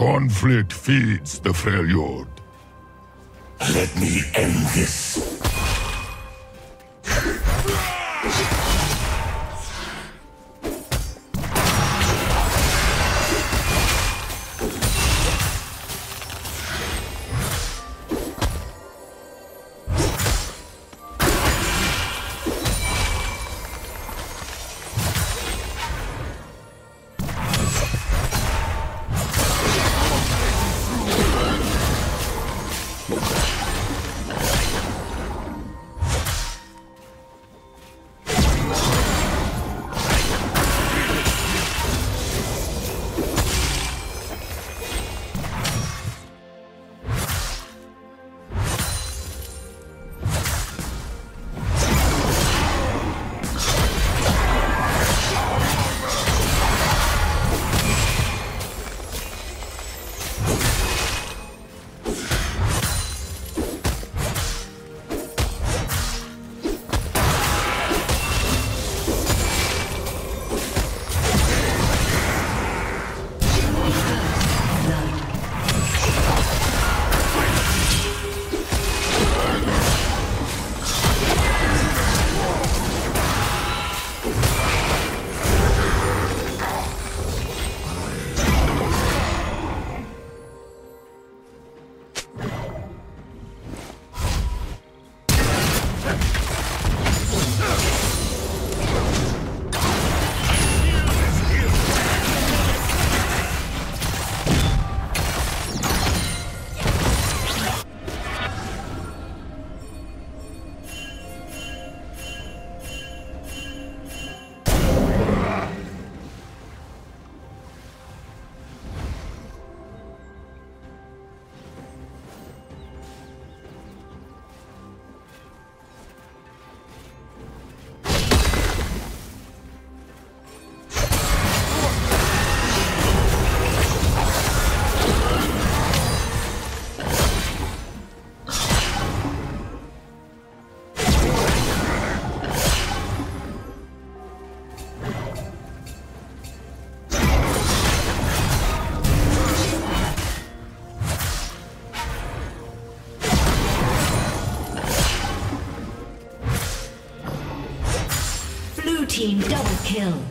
Conflict feeds the Freljord. Let me end this. Team double kill.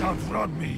Outrun me!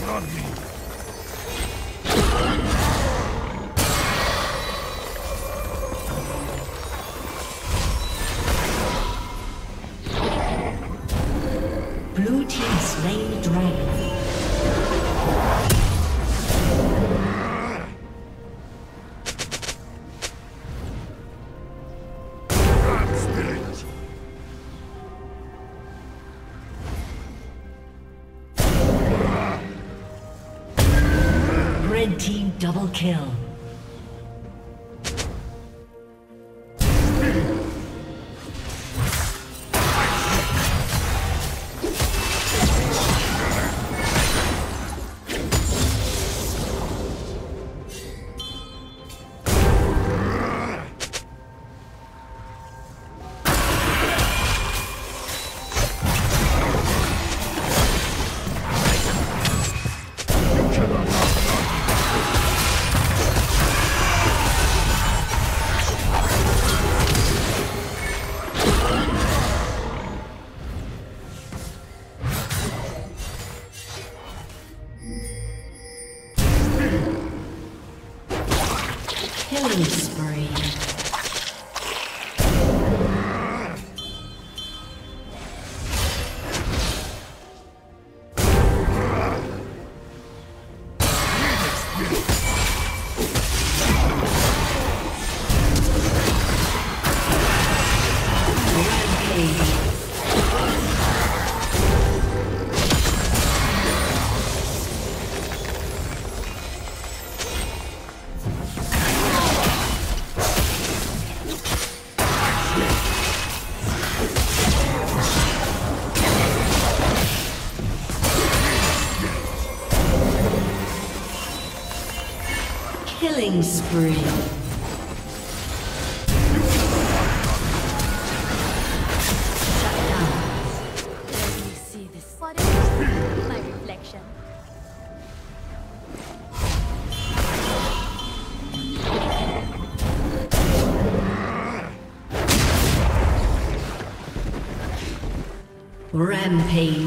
Blue team slain the dragon. Double kill. Killing spree. Rampage.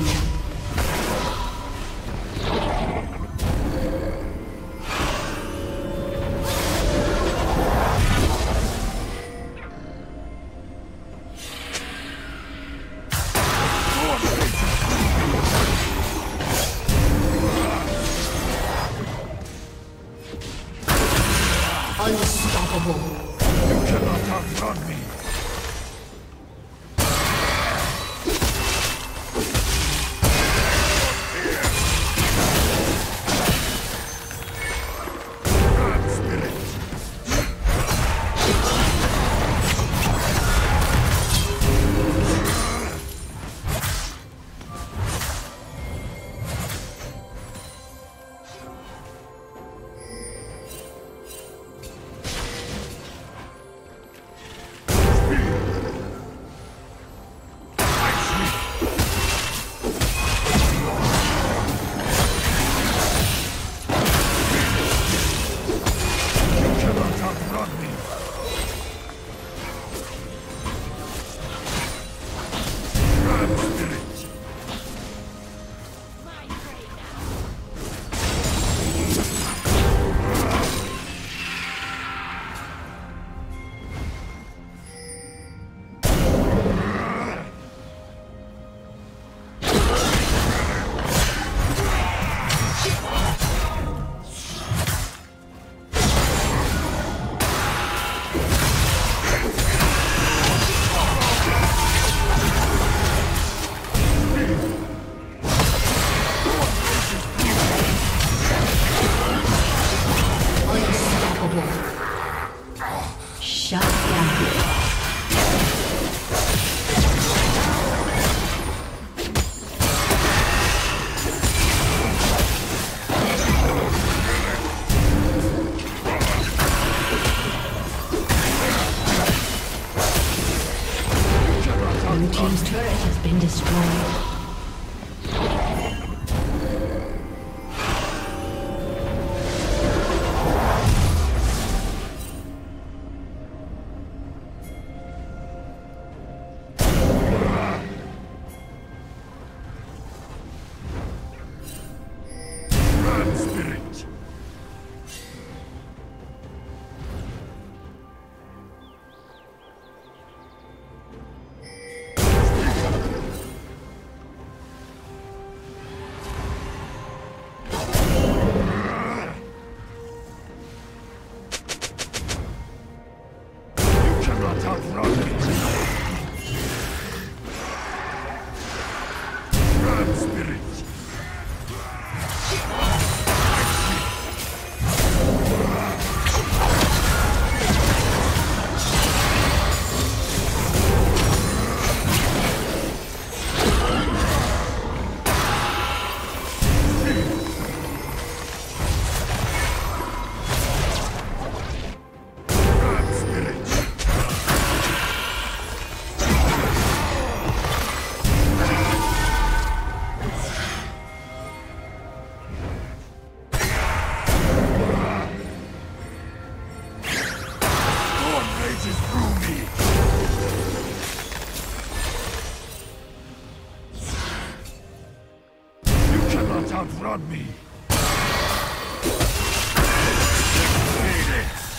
Outrun me!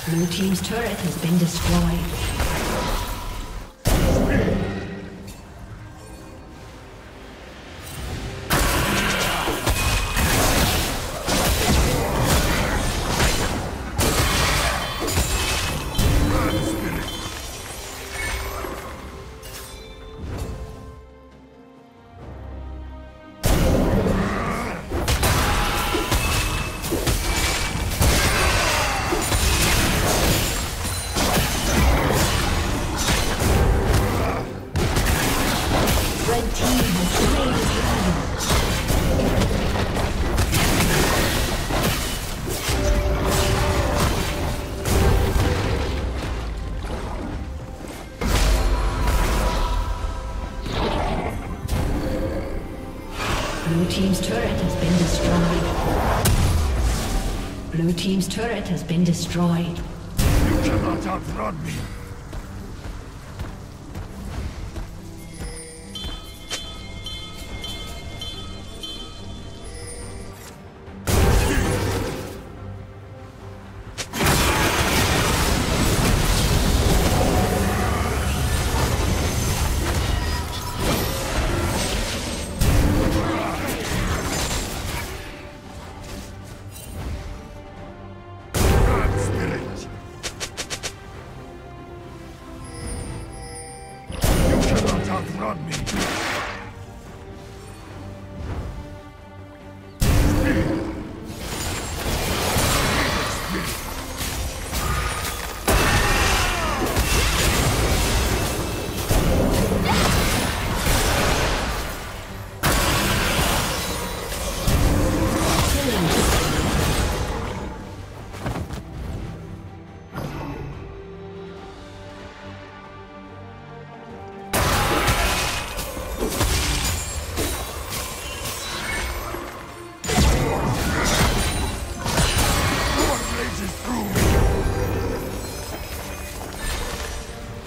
Blue team's turret has been destroyed. Blue team's turret has been destroyed. Blue team's turret has been destroyed. You cannot outrun me.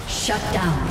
Shut down.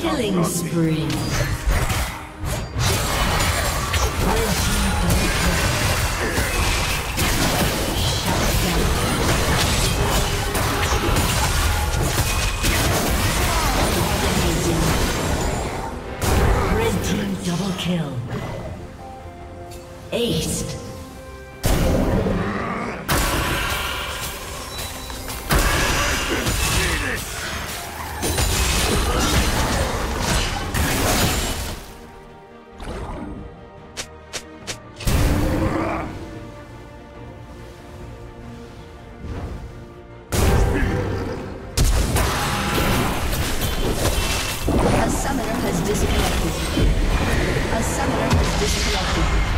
Killing spree. Red team double kill. Aced. disconnected. A summoner has disconnected.